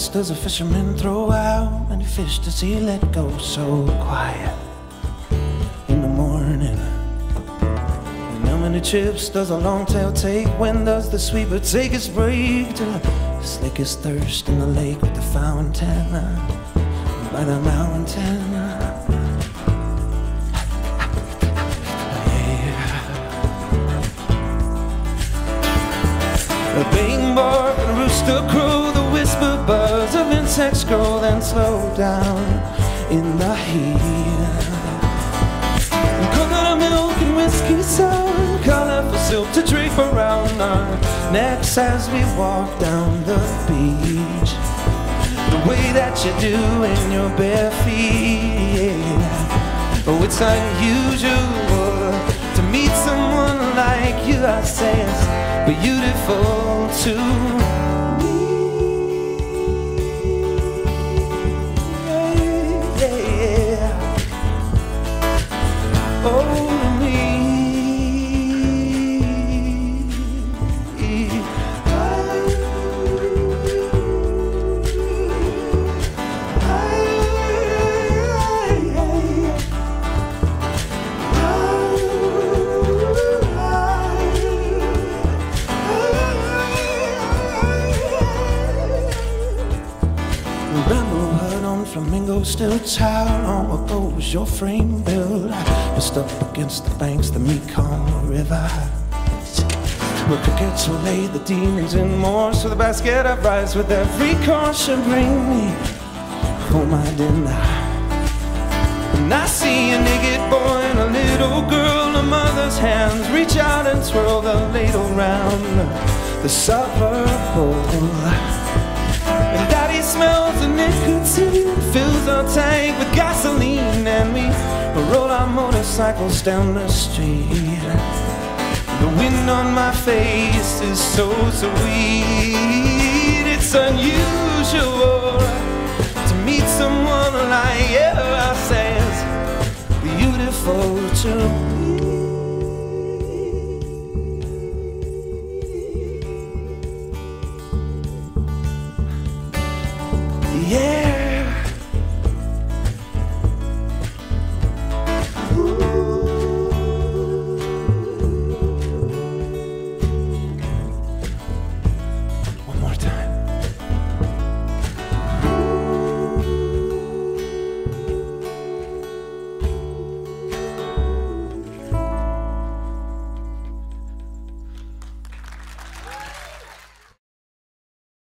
glass does a fisherman throw out? Many fish does he let go? So quiet in the morning. And how many chips does a long tail take? When does the sweeper take his break? Till the snake is thirst in the lake with the fountain by the mountain. The big bark and rooster crow, the whisper buzz of insects grow, then slow down in the heat. Coconut milk and whiskey sound, colorful silk to drape around our necks as we walk down the beach. The way that you do in your bare feet, yeah. Oh, it's unusual to meet someone like you, I say it's beautiful to me, yeah. Oh, flamingo still tower on a boat, your frame built just up against the banks, the Mekong River. Where crickets will lay the demons in more, so the basket of rice with every caution bring me for my dinner. And I see a naked boy and a little girl, a mother's hands reach out and twirl the ladle round the supper bowl. Smells of nicotine, fills our tank with gasoline, and we roll our motorcycles down the street. The wind on my face is so sweet. It's unusual to meet someone like you, I say it's beautiful to me.